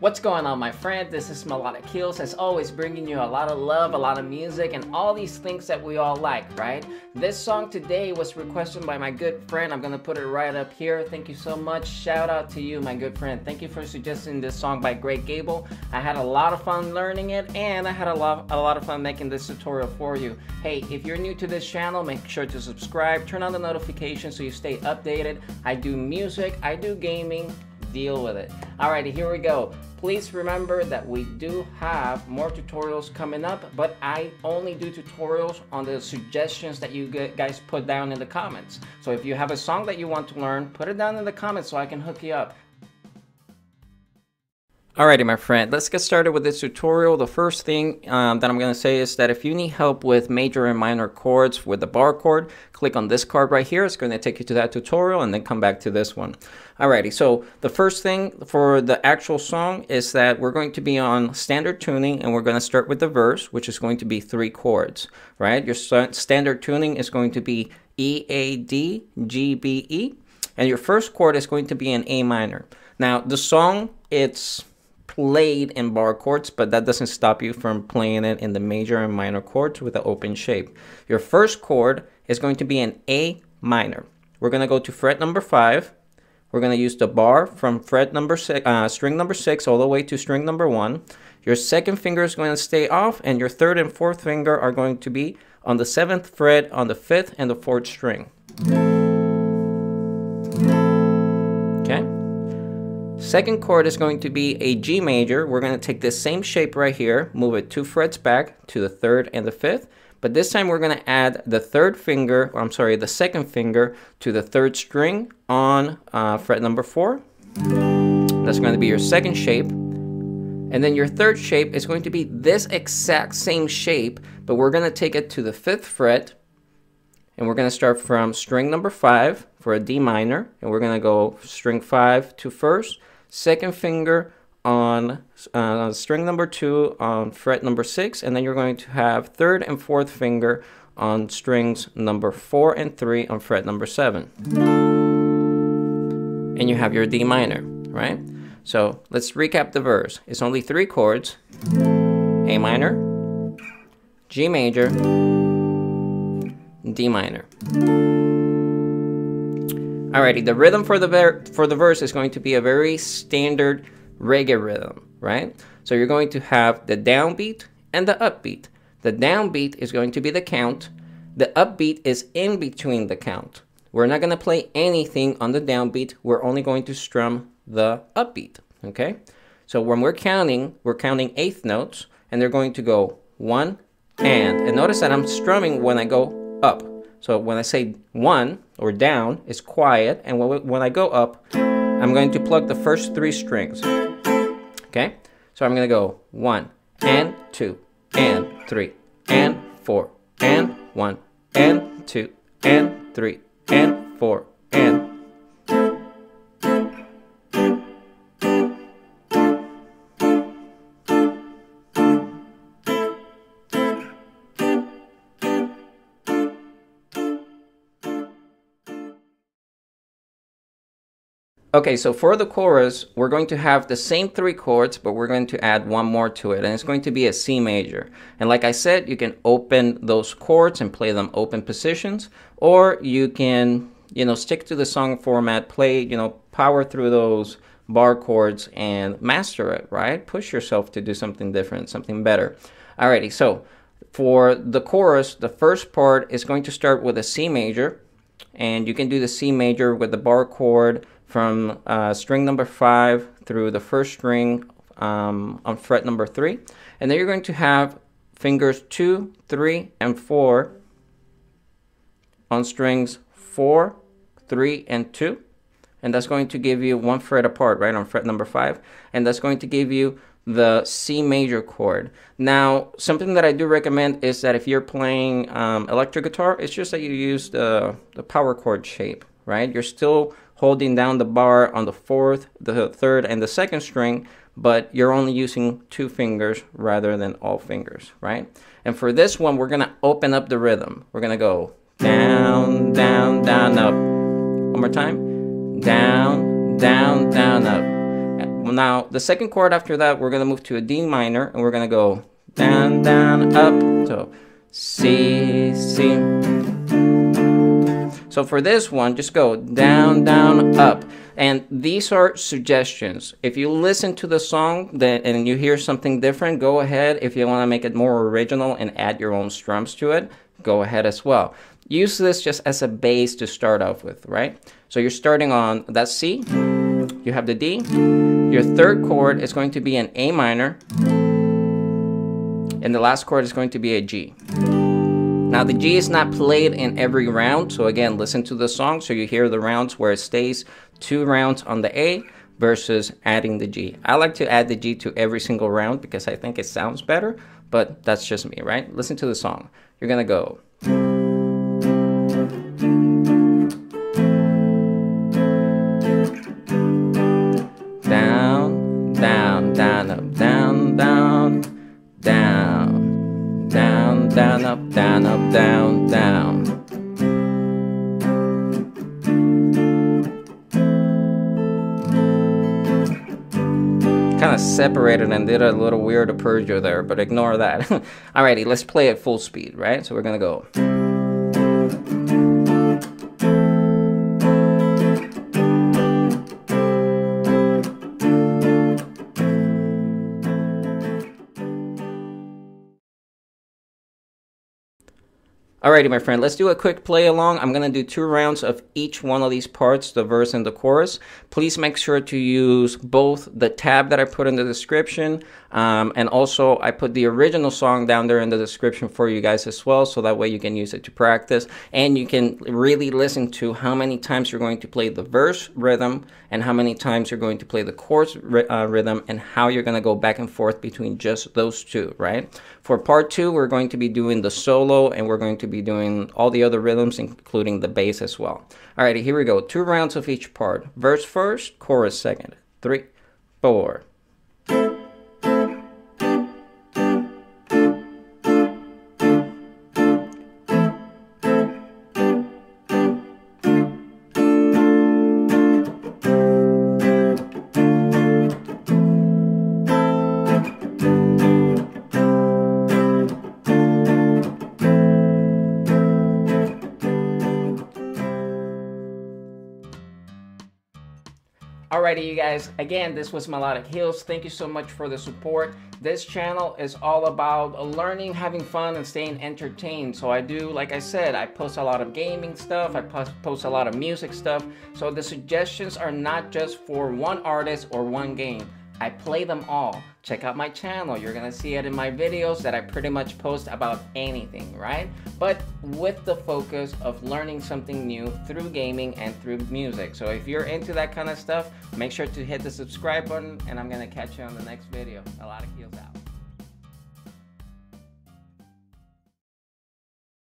What's going on, my friend? This is Melodic Heals, as always, bringing you a lot of love, a lot of music, and all these things that we all like, right? This song today was requested by my good friend. I'm gonna put it right up here. Thank you so much. Shout out to you, my good friend. Thank you for suggesting this song by Great Gable. I had a lot of fun learning it, and I had a lot of fun making this tutorial for you. Hey, if you're new to this channel, make sure to subscribe, turn on the notifications so you stay updated. I do music, I do gaming, deal with it. Alrighty, here we go. Please remember that we do have more tutorials coming up, but I only do tutorials on the suggestions that you guys put down in the comments. So if you have a song that you want to learn, put it down in the comments so I can hook you up. Alrighty, my friend, let's get started with this tutorial. The first thing that I'm going to say is that if you need help with major and minor chords with the bar chord, click on this card right here. It's going to take you to that tutorial and then come back to this one. Alrighty, so the first thing for the actual song is that we're going to be on standard tuning, and we're going to start with the verse, which is going to be 3 chords, right? Your standard tuning is going to be E, A, D, G, B, E, and your first chord is going to be an A minor. Now, the song, it's played in bar chords, but that doesn't stop you from playing it in the major and minor chords with an open shape. Your first chord is going to be an A minor. We're going to go to fret number 5. We're going to use the bar from fret number string number 6 all the way to string number 1. Your second finger is going to stay off, and your third and fourth finger are going to be on the 7th fret on the 5th and the 4th string. Second chord is going to be a G major. We're going to take this same shape right here, move it 2 frets back to the 3rd and the 5th, but this time we're going to add the second finger to the 3rd string on fret number 4. That's going to be your second shape. And then your third shape is going to be this exact same shape, but we're going to take it to the 5th fret, and we're going to start from string number 5 for a D minor, and we're going to go string 5 to 1st. Second finger on string number 2 on fret number 6, and then you're going to have third and fourth finger on strings number 4 and 3 on fret number 7. And you have your D minor, right? So let's recap the verse. It's only 3 chords: A minor, G major, D minor. Alrighty, the rhythm for the verse is going to be a very standard reggae rhythm, right? So you're going to have the downbeat and the upbeat. The downbeat is going to be the count. The upbeat is in between the count. We're not going to play anything on the downbeat. We're only going to strum the upbeat, okay? So when we're counting 8th notes, and they're going to go one and notice that I'm strumming when I go up. So when I say one or down, it's quiet, and when I go up, I'm going to plug the first 3 strings, okay? So I'm going to go 1, and 2, and 3, and 4, and 1, and 2, and 3, and 4, and... Okay, so for the chorus, we're going to have the same 3 chords, but we're going to add one more to it, and it's going to be a C major. And like I said, you can open those chords and play them open positions, or you can, you know, stick to the song format, play, you know, power through those bar chords and master it, right? Push yourself to do something different, something better. Alrighty, so for the chorus, the first part is going to start with a C major, and you can do the C major with the bar chord from string number 5 through the 1st string on fret number 3. And then you're going to have fingers 2, 3, and 4 on strings 4, 3, and 2. And that's going to give you 1 fret apart, right, on fret number 5. And that's going to give you the C major chord. Now, something that I do recommend is that if you're playing electric guitar, it's just that you use the power chord shape, right? You're still holding down the bar on the 4th, the 3rd, and the 2nd string, but you're only using 2 fingers rather than all fingers, right? And for this one, we're gonna open up the rhythm. We're gonna go down, down, down, up. One more time. Down, down, down, up. Now, the second chord after that, we're going to move to a D minor, and we're going to go down, down, up, so C, C. So for this one, just go down, down, up. And these are suggestions. If you listen to the song and you hear something different, go ahead. If you want to make it more original and add your own strums to it, go ahead as well. Use this just as a base to start off with, right? So you're starting on that C, you have the D. Your third chord is going to be an A minor, and the last chord is going to be a G. Now the G is not played in every round, so again, listen to the song so you hear the rounds where it stays 2 rounds on the A versus adding the G. I like to add the G to every single round because I think it sounds better, but that's just me, right? Listen to the song. You're gonna go. Down, down, down, up, down, down, down. Down, down, up, down, up, down, down. Kind of separated and did a little weird arpeggio there, but ignore that. Alrighty, let's play at full speed, right? So we're gonna go. Alrighty, my friend, let's do a quick play along. I'm going to do 2 rounds of each one of these parts, the verse and the chorus. Please make sure to use both the tab that I put in the description, and also I put the original song down there in the description for you guys as well, so that way you can use it to practice, and you can really listen to how many times you're going to play the verse rhythm and how many times you're going to play the chorus rhythm, and how you're going to go back and forth between just those two, right? For part 2, we're going to be doing the solo, and we're going to be doing all the other rhythms, including the bass as well. Alrighty, here we go. 2 rounds of each part. Verse first, chorus second. 3, 4. Alrighty, you guys, again, this was Melodic Heals. Thank you so much for the support. This channel is all about learning, having fun, and staying entertained. So I do, like I said, I post a lot of gaming stuff, I post a lot of music stuff. So the suggestions are not just for one artist or one game. I play them all. Check out my channel. You're gonna see it in my videos that I pretty much post about anything, right? But with the focus of learning something new through gaming and through music. So if you're into that kind of stuff, make sure to hit the subscribe button, and I'm gonna catch you on the next video. Melodic Heals out.